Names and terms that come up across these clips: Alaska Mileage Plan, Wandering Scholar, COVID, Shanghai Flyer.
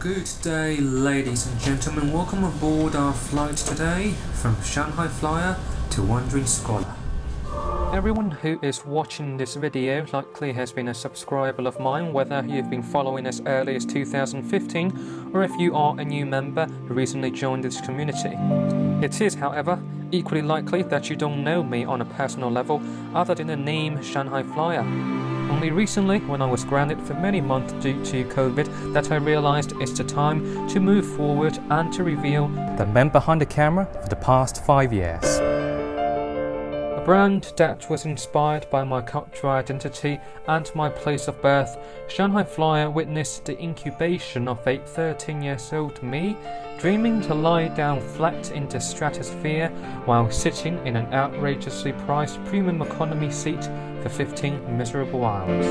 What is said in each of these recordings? Good day, ladies and gentlemen. Welcome aboard our flight today from Shanghai Flyer to Wandering Scholar. Everyone who is watching this video likely has been a subscriber of mine, whether you've been following as early as 2015 or if you are a new member who recently joined this community. It is, however, equally likely that you don't know me on a personal level other than the name Shanghai Flyer. Only recently, when I was grounded for many months due to COVID, that I realized it's the time to move forward and to reveal the man behind the camera for the past 5 years. A brand that was inspired by my cultural identity and my place of birth, Shanghai Flyer witnessed the incubation of a 13-year-old me, dreaming to lie down flat in the stratosphere while sitting in an outrageously priced premium economy seat for 15 miserable hours.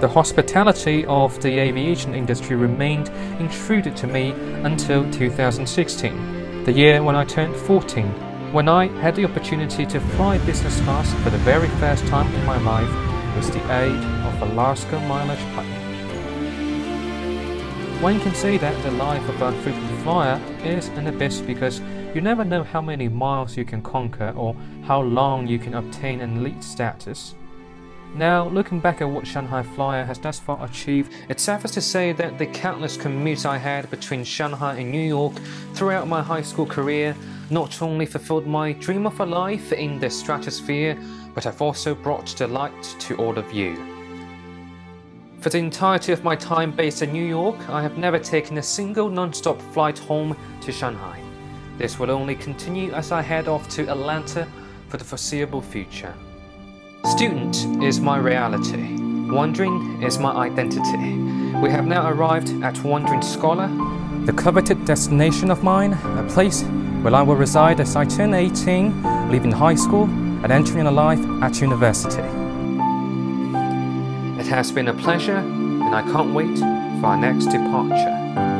The hospitality of the aviation industry remained intruded to me until 2016, the year when I turned 14, when I had the opportunity to fly business class for the very first time in my life with the aid of Alaska Mileage Plan. One can say that the life of a frequent flyer is an abyss because you never know how many miles you can conquer or how long you can obtain an elite status. Now, looking back at what Shanghai Flyer has thus far achieved, it's safe to say that the countless commutes I had between Shanghai and New York throughout my high school career not only fulfilled my dream of a life in the stratosphere, but have also brought delight to all of you. For the entirety of my time based in New York, I have never taken a single non-stop flight home to Shanghai. This will only continue as I head off to Atlanta for the foreseeable future. Student is my reality. Wandering is my identity. We have now arrived at Wandering Scholar, the coveted destination of mine, a place where I will reside as I turn 18, leaving high school and entering a life at university. It has been a pleasure, and I can't wait for our next departure.